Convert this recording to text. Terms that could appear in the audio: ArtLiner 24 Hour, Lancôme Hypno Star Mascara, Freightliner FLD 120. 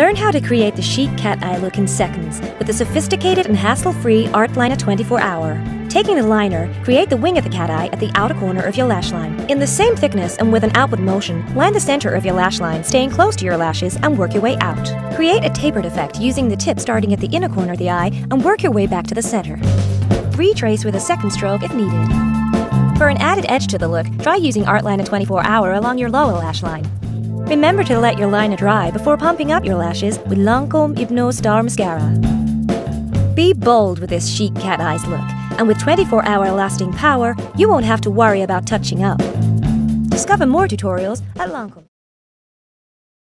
Learn how to create the chic cat eye look in seconds with the sophisticated and hassle-free ArtLiner 24 Hour. Taking the liner, create the wing of the cat eye at the outer corner of your lash line. In the same thickness and with an outward motion, line the center of your lash line, staying close to your lashes and work your way out. Create a tapered effect using the tip starting at the inner corner of the eye and work your way back to the center. Retrace with a second stroke if needed. For an added edge to the look, try using ArtLiner 24 Hour along your lower lash line. Remember to let your liner dry before pumping up your lashes with Lancôme Hypno Star Mascara. Be bold with this chic cat eyes look. And with 24-hour lasting power, you won't have to worry about touching up. Discover more tutorials at Lancôme.